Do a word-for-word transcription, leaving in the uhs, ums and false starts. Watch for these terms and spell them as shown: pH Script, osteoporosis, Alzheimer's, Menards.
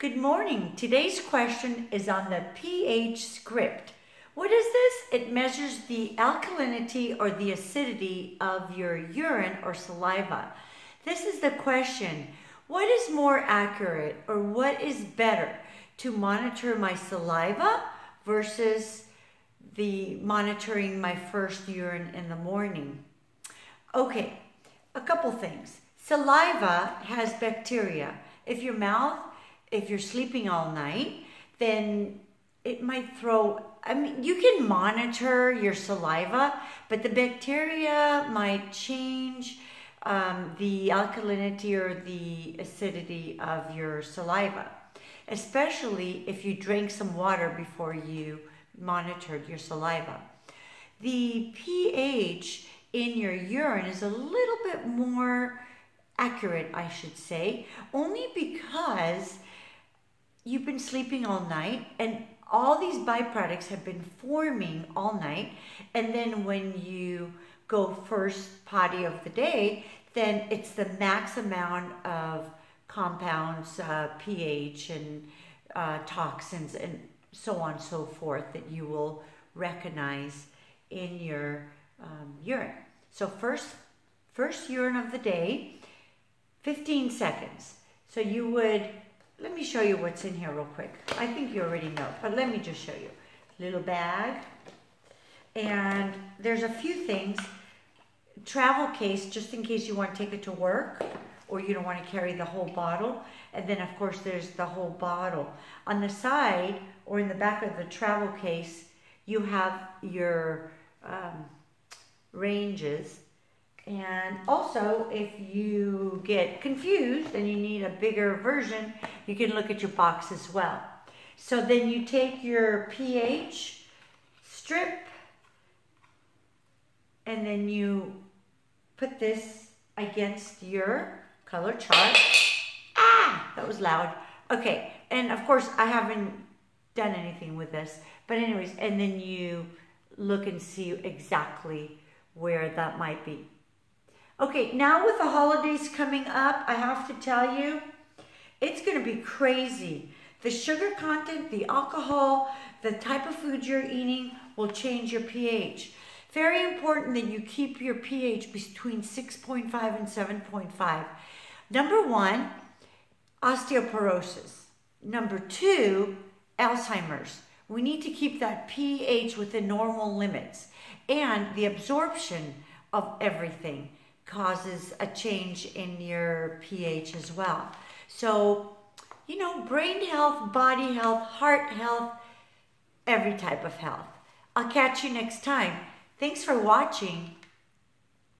Good morning. Today's question is on the pH script. What is this? It measures the alkalinity or the acidity of your urine or saliva. This is the question. What is more accurate or what is better to monitor my saliva versus the monitoring my first urine in the morning? Okay, a couple things. Saliva has bacteria. If your mouth If you're sleeping all night, then it might throw, I mean, you can monitor your saliva, but the bacteria might change um, the alkalinity or the acidity of your saliva, especially if you drank some water before you monitored your saliva. The pH in your urine is a little bit more accurate, I should say, only because you've been sleeping all night and all these byproducts have been forming all night, and then when you go first potty of the day, then it's the max amount of compounds, uh, pH and uh, toxins and so on and so forth that you will recognize in your um, urine. So first, first urine of the day, fifteen seconds. So you would Let me show you what's in here real quick. I think you already know, but let me just show you. Little bag. And there's a few things. Travel case, just in case you want to take it to work or you don't want to carry the whole bottle. And then, of course, there's the whole bottle. On the side or in the back of the travel case, you have your um, ranges. And also, if you get confused and you need a bigger version, you can look at your box as well. So then you take your pH strip and then you put this against your color chart. Ah, that was loud. Okay, and of course I haven't done anything with this, but anyways, and then you look and see exactly where that might be. Okay, now with the holidays coming up, I have to tell you, it's gonna be crazy. The sugar content, the alcohol, the type of food you're eating will change your pH. Very important that you keep your pH between six point five and seven point five. Number one, osteoporosis. Number two, Alzheimer's. We need to keep that pH within normal limits, and the absorption of everything causes a change in your pH as well. So, you know, brain health, body health, heart health, every type of health. I'll catch you next time. Thanks for watching.